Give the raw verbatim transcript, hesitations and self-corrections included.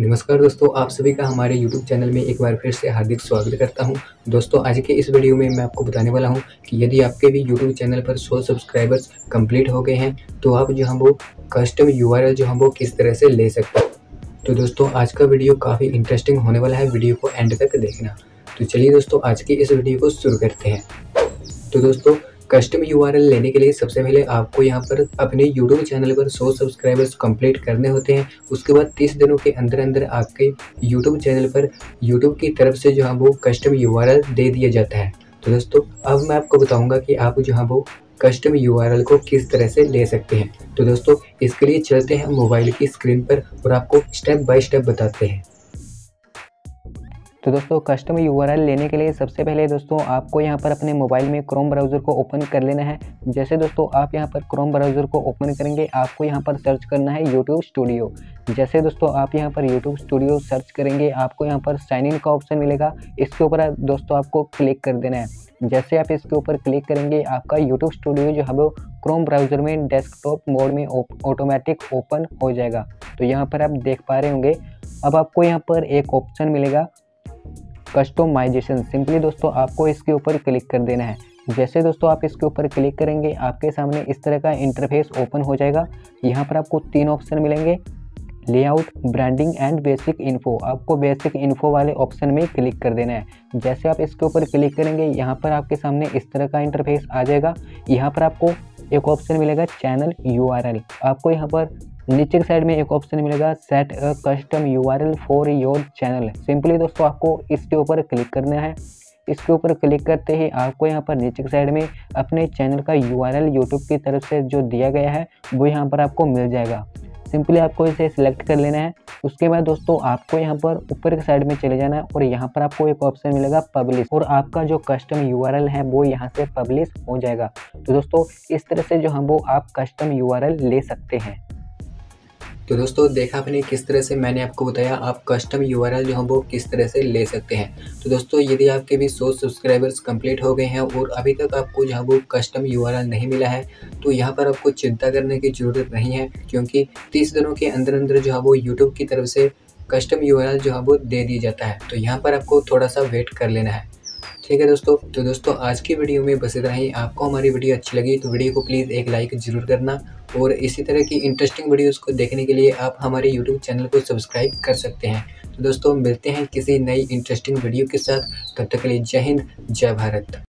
नमस्कार दोस्तों, आप सभी का हमारे YouTube चैनल में एक बार फिर से हार्दिक स्वागत करता हूं। दोस्तों, आज के इस वीडियो में मैं आपको बताने वाला हूं कि यदि आपके भी YouTube चैनल पर सौ सब्सक्राइबर्स कंप्लीट हो गए हैं तो आप जो हम वो कस्टम यूआरएल जो हम वो किस तरह से ले सकते हैं। तो दोस्तों, आज का वीडियो काफ़ी इंटरेस्टिंग होने वाला है, वीडियो को एंड तक देखना। तो चलिए दोस्तों, आज की इस वीडियो को शुरू करते हैं। तो दोस्तों, कस्टम यूआरएल लेने के लिए सबसे पहले आपको यहाँ पर अपने यूट्यूब चैनल पर सौ सब्सक्राइबर्स कंप्लीट करने होते हैं। उसके बाद तीस दिनों के अंदर अंदर आपके यूट्यूब चैनल पर यूट्यूब की तरफ से जो है वो कस्टम यूआरएल दे दिया जाता है। तो दोस्तों, अब मैं आपको बताऊंगा कि आप जो है वो कस्टम यूआरएल को किस तरह से ले सकते हैं। तो दोस्तों, इसके लिए चलते हैं मोबाइल की स्क्रीन पर और आपको स्टेप बाय स्टेप बताते हैं। तो दोस्तों, कस्टम यूआरएल लेने के लिए सबसे पहले दोस्तों आपको यहाँ पर अपने मोबाइल में क्रोम ब्राउज़र को ओपन कर लेना है। जैसे दोस्तों आप यहाँ पर क्रोम ब्राउज़र को ओपन करेंगे, आपको यहाँ पर सर्च करना है यूट्यूब स्टूडियो। जैसे दोस्तों आप यहाँ पर यूट्यूब स्टूडियो सर्च करेंगे, आपको यहाँ पर साइन इन का ऑप्शन मिलेगा, इसके ऊपर दोस्तों आपको क्लिक कर देना है। जैसे आप इसके ऊपर क्लिक करेंगे, आपका यूट्यूब स्टूडियो जो है वो क्रोम ब्राउज़र में डेस्कटॉप मोड में ऑटोमेटिक ओपन हो जाएगा। तो यहाँ पर आप देख पा रहे होंगे। अब आपको यहाँ पर एक ऑप्शन मिलेगा कस्टमाइजेशन। सिंपली दोस्तों आपको इसके ऊपर क्लिक कर देना है। जैसे दोस्तों आप इसके ऊपर क्लिक करेंगे, आपके सामने इस तरह का इंटरफेस ओपन हो जाएगा। यहाँ पर आपको तीन ऑप्शन मिलेंगे, layout, branding and basic info. आपको बेसिक इन्फो वाले ऑप्शन में क्लिक कर देना है। जैसे आप इसके ऊपर क्लिक करेंगे, यहाँ पर आपके सामने इस तरह का इंटरफेस आ जाएगा। यहाँ पर आपको एक ऑप्शन मिलेगा चैनल यूआरएल। आपको यहाँ पर नीचे के साइड में एक ऑप्शन मिलेगा set a custom URL for your channel. Simply दोस्तों आपको इसके ऊपर क्लिक करना है। इसके ऊपर क्लिक करते ही आपको यहाँ पर नीचे के साइड में अपने चैनल का यूआरएल यूट्यूब की तरफ से जो दिया गया है वो यहाँ पर आपको मिल जाएगा। सिंपली आपको इसे सिलेक्ट कर लेना है। उसके बाद दोस्तों आपको यहाँ पर ऊपर के साइड में चले जाना है और यहाँ पर आपको एक ऑप्शन मिलेगा पब्लिश, और आपका जो कस्टम यूआरएल है वो यहाँ से पब्लिश हो जाएगा। तो दोस्तों इस तरह से जो हम वो आप कस्टम यूआरएल ले सकते हैं। तो दोस्तों देखा आपने किस तरह से मैंने आपको बताया आप कस्टम यूआरएल जो है वो किस तरह से ले सकते हैं। तो दोस्तों, यदि आपके भी सौ सब्सक्राइबर्स कंप्लीट हो गए हैं और अभी तक आपको जो है वो कस्टम यूआरएल नहीं मिला है तो यहाँ पर आपको चिंता करने की ज़रूरत नहीं है, क्योंकि तीस दिनों के अंदर अंदर जो है वो यूट्यूब की तरफ से कस्टम यूआरएल जो है वो दे दिया जाता है। तो यहाँ पर आपको थोड़ा सा वेट कर लेना है। ठीक है दोस्तों। तो दोस्तों आज की वीडियो में बस इतना ही। आपको हमारी वीडियो अच्छी लगी तो वीडियो को प्लीज़ एक लाइक ज़रूर करना, और इसी तरह की इंटरेस्टिंग वीडियोस को देखने के लिए आप हमारे यूट्यूब चैनल को सब्सक्राइब कर सकते हैं। तो दोस्तों मिलते हैं किसी नई इंटरेस्टिंग वीडियो के साथ। तब तक के लिए जय हिंद, जय भारत।